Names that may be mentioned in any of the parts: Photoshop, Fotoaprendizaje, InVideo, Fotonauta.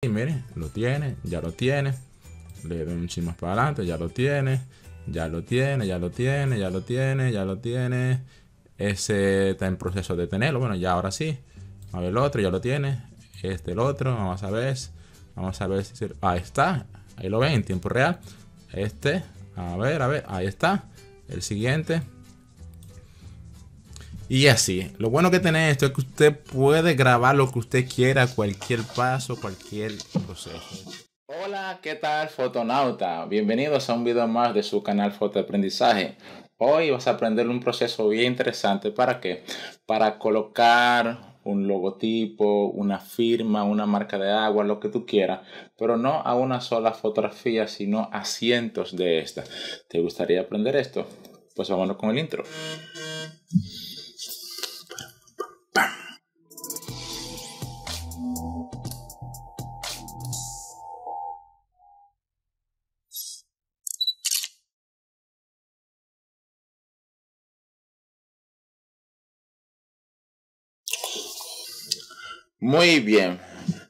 Y miren, lo tiene, ya lo tiene. Le doy un chin más para adelante, ya lo tiene. Ya lo tiene, ya lo tiene, ya lo tiene, ya lo tiene. Ese está en proceso de tenerlo. Bueno, ya ahora sí. A ver el otro, ya lo tiene. Este, el otro, vamos a ver. Vamos a ver si... Ahí está. Ahí lo ven en tiempo real. Este, a ver, ahí está. El siguiente. Y así, lo bueno que tiene esto es que usted puede grabar lo que usted quiera, cualquier paso, cualquier proceso. Hola, ¿qué tal, fotonauta? Bienvenidos a un video más de su canal Fotoaprendizaje. Hoy vas a aprender un proceso bien interesante. ¿Para qué? Para colocar un logotipo, una firma, una marca de agua, lo que tú quieras, pero no a una sola fotografía, sino a cientos de estas. ¿Te gustaría aprender esto? Pues vámonos con el intro. Muy bien,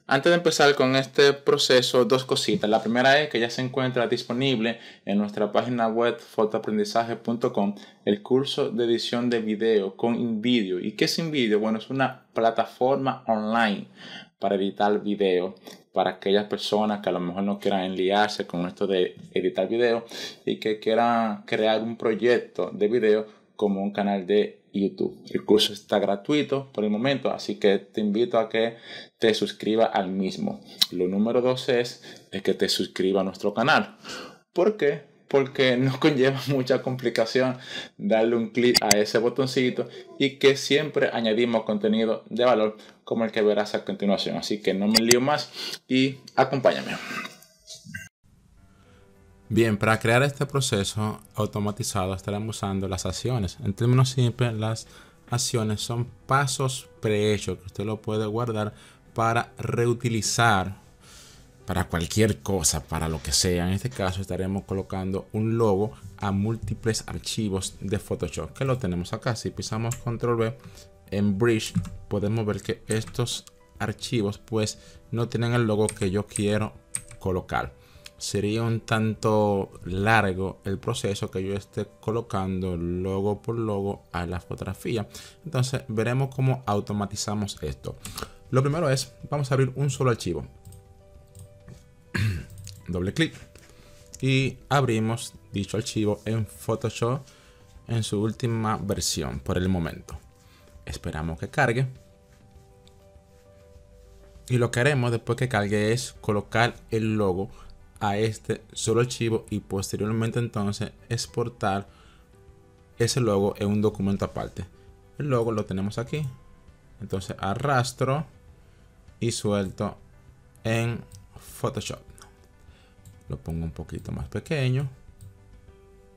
antes de empezar con este proceso, dos cositas. La primera es que ya se encuentra disponible en nuestra página web fotoaprendizaje.com el curso de edición de video con InVideo. ¿Y qué es InVideo? Bueno, es una plataforma online para editar video, para aquellas personas que a lo mejor no quieran enliarse con esto de editar video y que quieran crear un proyecto de video como un canal de YouTube. El curso está gratuito por el momento, así que te invito a que te suscribas al mismo. Lo número 2 es que te suscribas a nuestro canal. ¿Por qué? Porque no conlleva mucha complicación darle un clic a ese botoncito y que siempre añadimos contenido de valor como el que verás a continuación. Así que no me lío más y acompáñame. Bien, para crear este proceso automatizado estaremos usando las acciones. En términos simples, las acciones son pasos prehechos que usted lo puede guardar para reutilizar para cualquier cosa, para lo que sea. En este caso estaremos colocando un logo a múltiples archivos de Photoshop, que lo tenemos acá. Si pisamos Control V en Bridge, podemos ver que estos archivos pues no tienen el logo que yo quiero colocar. Sería un tanto largo el proceso que yo esté colocando logo por logo a la fotografía. Entonces veremos cómo automatizamos esto. Lo primero es, vamos a abrir un solo archivo. Doble clic y abrimos dicho archivo en Photoshop en su última versión por el momento. Esperamos que cargue. Y lo que haremos después que cargue es colocar el logo a este solo archivo y posteriormente entonces exportar ese logo en un documento aparte. El logo lo tenemos aquí, entonces arrastro y suelto en Photoshop. Lo pongo un poquito más pequeño.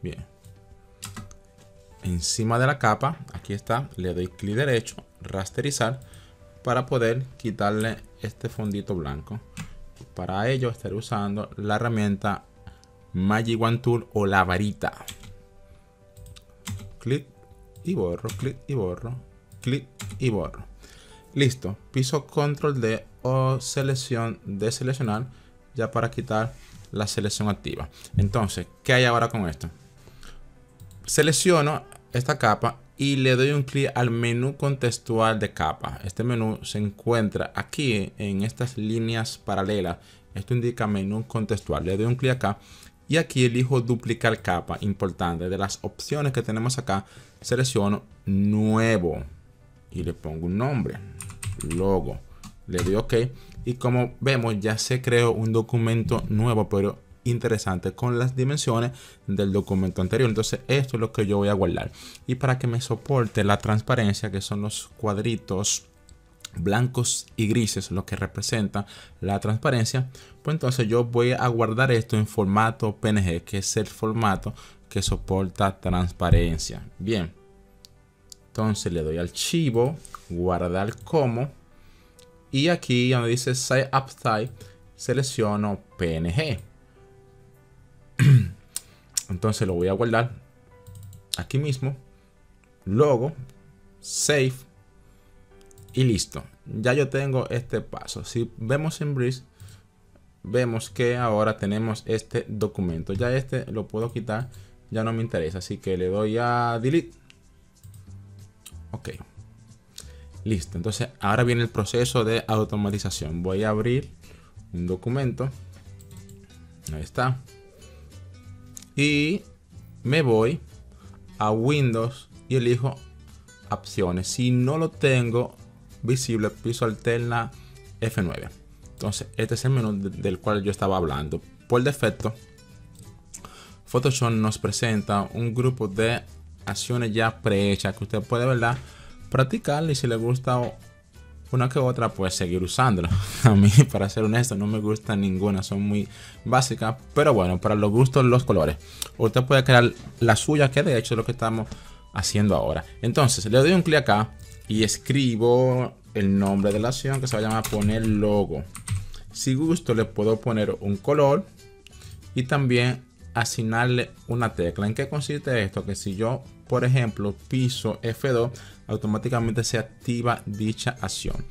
Bien, encima de la capa, aquí está, le doy clic derecho, rasterizar, para poder quitarle este fondito blanco. Para ello estaré usando la herramienta Magic Wand Tool o la varita. Clic y borro, clic y borro, clic y borro. Listo. Piso Control D o selección de seleccionar ya para quitar la selección activa. Entonces, ¿qué hay ahora con esto? Selecciono esta capa y le doy un clic al menú contextual de capa. Este menú se encuentra aquí en estas líneas paralelas. Esto indica menú contextual. Le doy un clic acá y aquí elijo duplicar capa. Importante, de las opciones que tenemos acá, selecciono nuevo y le pongo un nombre, logo. Le doy OK y como vemos ya se creó un documento nuevo, pero interesante, con las dimensiones del documento anterior. Entonces esto es lo que yo voy a guardar, y para que me soporte la transparencia, que son los cuadritos blancos y grises, lo que representa la transparencia, pues entonces yo voy a guardar esto en formato PNG, que es el formato que soporta transparencia. Bien, entonces le doy archivo, guardar como, y aquí donde dice Size Up Type selecciono PNG. Entonces lo voy a guardar aquí mismo, logo, save y listo. Ya yo tengo este paso. Si vemos en Breeze, vemos que ahora tenemos este documento. Ya este lo puedo quitar, ya no me interesa, así que le doy a delete. Ok, listo. Entonces ahora viene el proceso de automatización. Voy a abrir un documento, ahí está, y me voy a Windows y elijo opciones. Si no lo tengo visible, piso alterna, F9. Entonces este es el menú del cual yo estaba hablando. Por defecto Photoshop nos presenta un grupo de acciones ya prehechas que usted puede, ¿verdad?, practicar, y si le gusta una que otra, pues seguir usándola. A mí, para ser honesto, no me gusta ninguna, son muy básicas, pero bueno, para los gustos, los colores. Usted puede crear la suya, que de hecho es lo que estamos haciendo ahora. Entonces le doy un clic acá y escribo el nombre de la acción, que se va a llamar poner logo. Si gusto, le puedo poner un color y también asignarle una tecla. ¿En qué consiste esto? Que si yo, por ejemplo, piso F2, automáticamente se activa dicha acción.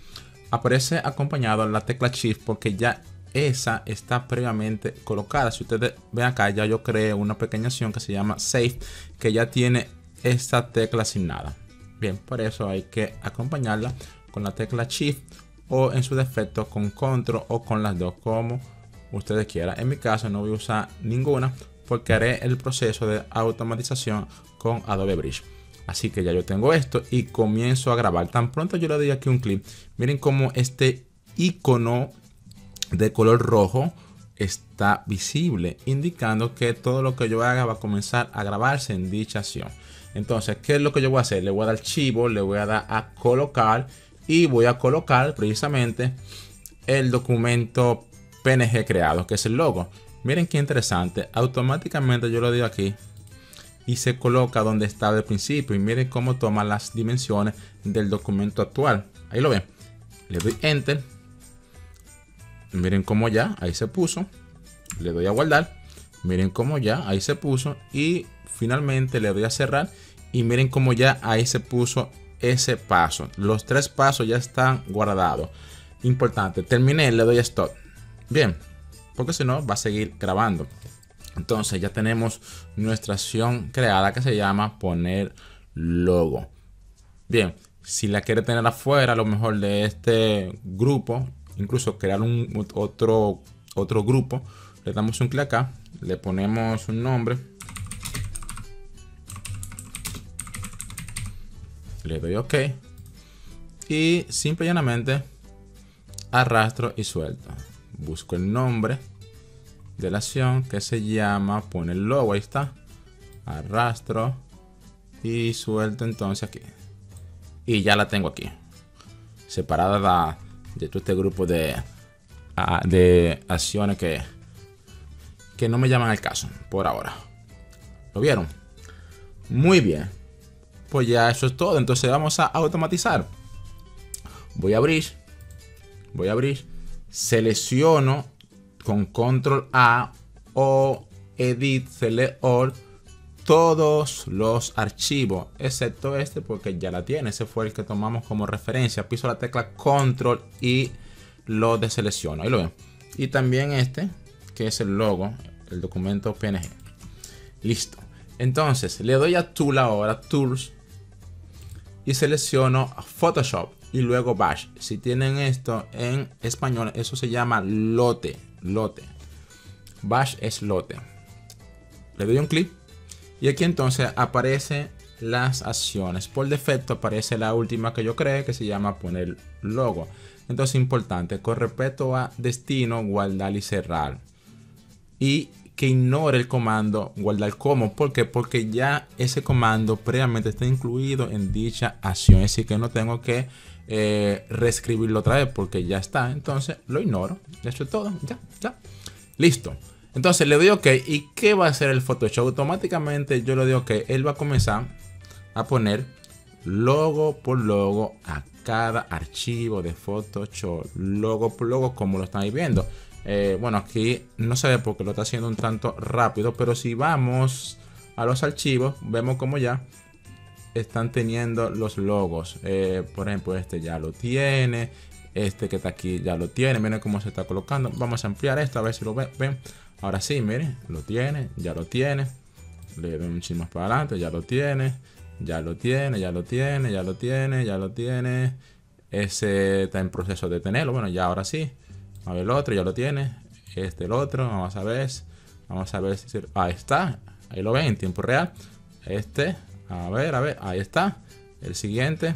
Aparece acompañado la tecla Shift, porque ya esa está previamente colocada. Si ustedes ven acá, ya yo creé una pequeña acción que se llama Save, que ya tiene esta tecla asignada. Bien, por eso hay que acompañarla con la tecla Shift, o en su defecto con Control, o con las dos, como ustedes quieran. En mi caso no voy a usar ninguna, porque haré el proceso de automatización con Adobe Bridge. Así que ya yo tengo esto y comienzo a grabar. Tan pronto yo le doy aquí un clic, miren cómo este icono de color rojo está visible, indicando que todo lo que yo haga va a comenzar a grabarse en dicha acción. Entonces, ¿qué es lo que yo voy a hacer? Le voy a dar archivo, le voy a dar a colocar, y voy a colocar precisamente el documento PNG creado, que es el logo. Miren qué interesante, automáticamente yo lo doy aquí y se coloca donde está del principio, y miren cómo toma las dimensiones del documento actual. Ahí lo ven, le doy enter, miren cómo ya ahí se puso. Le doy a guardar, miren cómo ya ahí se puso, y finalmente le doy a cerrar, y miren cómo ya ahí se puso ese paso. Los tres pasos ya están guardados. Importante, terminé, le doy a stop. Bien, porque si no va a seguir grabando. Entonces ya tenemos nuestra acción creada, que se llama poner logo. Bien, si la quiere tener afuera, a lo mejor de este grupo, incluso crear un otro grupo, le damos un clic acá, le ponemos un nombre, le doy OK, y simple y llanamente arrastro y suelto. Busco el nombre de la acción, que se llama poner logo, ahí está, arrastro y suelto. Entonces aquí, y ya la tengo aquí separada de todo este grupo de acciones que no me llaman al caso por ahora. ¿Lo vieron? Muy bien, pues ya eso es todo. Entonces vamos a automatizar. Voy a abrir, selecciono con Control A o Edit Select All todos los archivos, excepto este, porque ya la tiene, ese fue el que tomamos como referencia. Piso la tecla Control y lo deselecciono, ahí lo ven, y también este, que es el logo, el documento PNG. Listo, entonces le doy a Tool ahora, Tools, y selecciono Photoshop y luego Bash. Si tienen esto en español, eso se llama lote. Bash es lote. Le doy un clic y aquí entonces aparecen las acciones. Por defecto aparece la última que yo creé, que se llama poner logo. Entonces, importante, con respecto a destino, guardar y cerrar, y que ignore el comando guardar como. ¿Por qué? Porque ya ese comando previamente está incluido en dicha acción, así que no tengo que reescribirlo otra vez, porque ya está. Entonces lo ignoro, eso es todo, ya, listo. Entonces le doy OK, y ¿qué va a hacer el Photoshop? Automáticamente yo le doy OK, él va a comenzar a poner logo por logo a cada archivo de Photoshop, logo por logo, como lo estáis viendo. Bueno, aquí no se ve porque lo está haciendo un tanto rápido, pero si vamos a los archivos, vemos como ya están teniendo los logos. Por ejemplo, este ya lo tiene, Este que está aquí ya lo tiene, miren cómo se está colocando. Vamos a ampliar esto a ver si lo ven. Ahora sí, miren, lo tiene, ya lo tiene. Le doy un chin más para adelante, ya lo tiene. Ya lo tiene, ya lo tiene, ya lo tiene, ya lo tiene. Ese está en proceso de tenerlo. Bueno, ya ahora sí. A ver el otro, ya lo tiene. Este el otro, vamos a ver. Vamos a ver si... Ahí está. Ahí lo ven en tiempo real. Este, a ver, ahí está. El siguiente.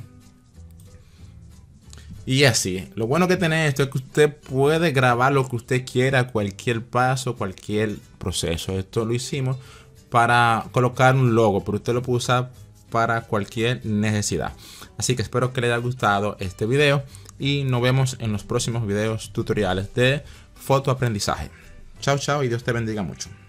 Y así, lo bueno que tiene esto es que usted puede grabar lo que usted quiera, cualquier paso, cualquier proceso. Esto lo hicimos para colocar un logo, pero usted lo puede usar para cualquier necesidad. Así que espero que le haya gustado este video y nos vemos en los próximos videos tutoriales de fotoaprendizaje. Chao, chao y Dios te bendiga mucho.